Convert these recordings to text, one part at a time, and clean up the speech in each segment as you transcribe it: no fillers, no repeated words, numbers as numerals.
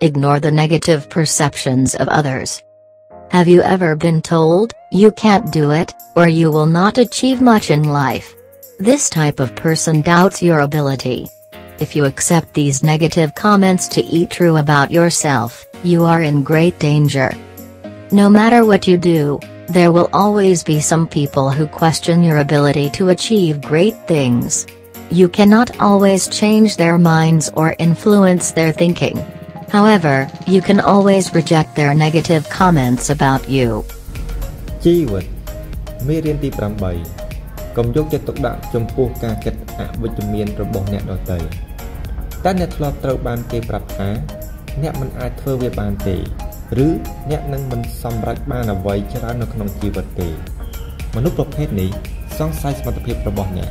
Ignore the negative perceptions of others. Have you ever been told, "You can't do it," or "You will not achieve much in life"? This type of person doubts your ability. If you accept these negative comments to be true about yourself, you are in great danger. No matter what you do, there will always be some people who question your ability to achieve great things. You cannot always change their minds or influence their thinking. However, you can always reject their negative comments about you. ជីវិត មេរៀនទី 8 កុំយកចិត្តទុកដាក់ចំពោះការគិតអវិជ្ជមានរបស់អ្នកដទៃតែអ្នកធ្លាប់ត្រូវបានគេប្រាប់ថាអ្នកមិនអាចធ្វើវាបានទេឬអ្នកនឹងមិនសម្រេចបានអ្វីច្រើននៅក្នុងជីវិតទេមនុស្សប្រភេទនេះសង្ស័យសមត្ថភាពរបស់អ្នក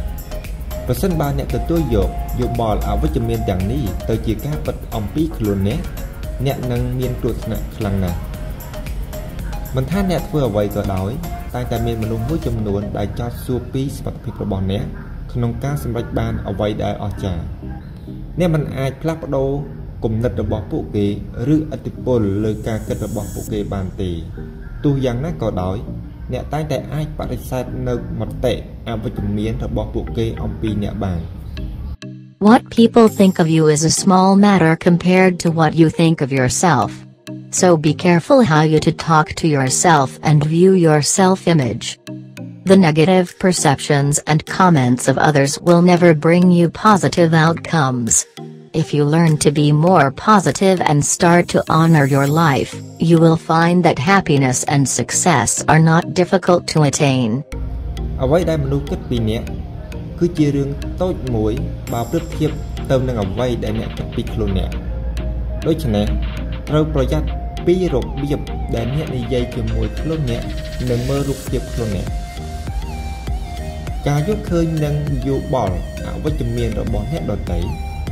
ប្រសិនបើអ្នកទទួលយកយោបល់អវិជ្ជមានទាំងនេះទៅជាការពិតអំពីខ្លួននេះអ្នកនឹងមានគ្រោះថ្នាក់ខ្លាំងណាស់មិនថាអ្នកធ្វើអ្វីក៏ដោយតែតែមានមនុស្សមួយចំនួនដែលចោទសួរពីសមត្ថភាពរបស់អ្នកក្នុងការសម្រេចបានអ្វីដែលអស្ចារ្យអ្នកមិនអាចផ្លាស់ប្ដូរគំនិតរបស់ពួកគេឬអតិពលលើការគិតរបស់ពួកគេបានទេទោះយ៉ាងណាក៏ដោយអ្នកតែងតែអាចបដិសេធនៅមតិអវិជ្ជមានរបស់ពួកគេអំពីអ្នកបាន What people think of you is a small matter compared to what you think of yourself. So be careful how you talk to yourself and view your self-image. The negative perceptions and comments of others will never bring you positive outcomes. If you learn to be more positive and start to honor your life, you will find that happiness and success are not difficult to attain. អ្វីដែលមនុស្សគិតពីអ្នកគឺជារឿងតូចមួយបើប្រៀបធៀបទៅនឹងអ្វីដែលអ្នកគិតពីខ្លួនអ្នកដូច្នេះត្រូវប្រយ័ត្នពីរបៀបដែលអ្នកនិយាយជាមួយខ្លួនអ្នកនិងមើលរូបភាពខ្លួនអ្នកការយកឃើញនឹងយោបល់អវិជ្ជមានរបស់អ្នកដទៃ